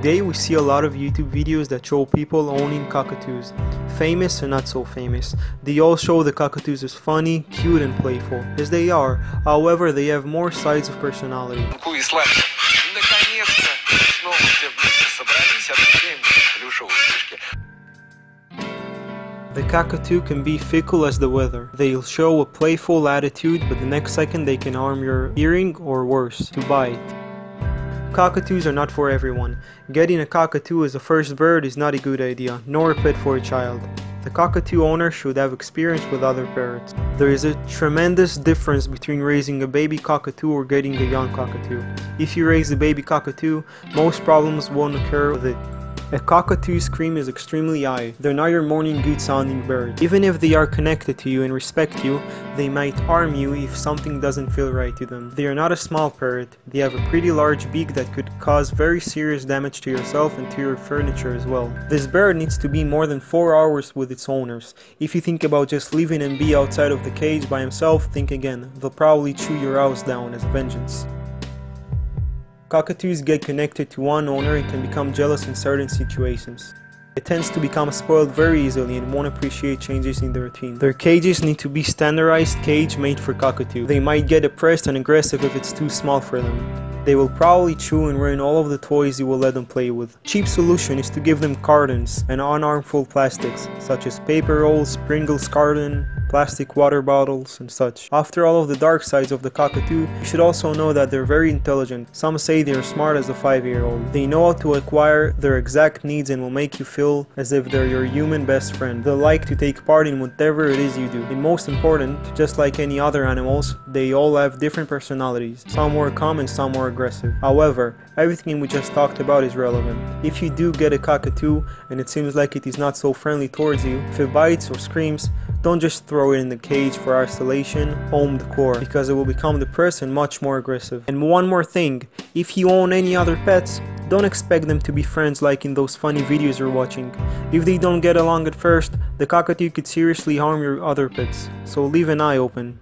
Today we see a lot of YouTube videos that show people owning cockatoos, famous or not so famous. They all show the cockatoos as funny, cute and playful, as they are, however they have more sides of personality. The cockatoo can be fickle as the weather. They'll show a playful attitude, but the next second they can harm your hearing or worse, to bite. Cockatoos are not for everyone. Getting a cockatoo as a first bird is not a good idea, nor a pet for a child. The cockatoo owner should have experience with other parrots. There is a tremendous difference between raising a baby cockatoo or getting a young cockatoo. If you raise a baby cockatoo, most problems won't occur with it. A cockatoo scream is extremely high. They're not your morning good sounding bird. Even if they are connected to you and respect you, they might harm you if something doesn't feel right to them. They are not a small parrot. They have a pretty large beak that could cause very serious damage to yourself and to your furniture as well. This bird needs to be more than 4 hours with its owners. If you think about just leaving and be outside of the cage by himself, think again. They'll probably chew your house down as vengeance. Cockatoos get connected to one owner and can become jealous in certain situations. It tends to become spoiled very easily and won't appreciate changes in their routine. Their cages need to be standardized cage made for cockatoo. They might get depressed and aggressive if it's too small for them. They will probably chew and ruin all of the toys you will let them play with. Cheap solution is to give them cartons and unharmful plastics, such as paper rolls, Pringles carton, plastic water bottles and such. After all of the dark sides of the cockatoo, you should also know that they're very intelligent. Some say they're smart as a 5-year-old. They know how to acquire their exact needs and will make you feel as if they're your human best friend. They like to take part in whatever it is you do. And most important, just like any other animals, they all have different personalities. Some more calm and some more aggressive. However, everything we just talked about is relevant. If you do get a cockatoo and it seems like it is not so friendly towards you, if it bites or screams, don't just throw it in the cage for isolation, home decor, because it will become depressed and much more aggressive. And one more thing, if you own any other pets, don't expect them to be friends like in those funny videos you're watching. If they don't get along at first, the cockatoo could seriously harm your other pets, so leave an eye open.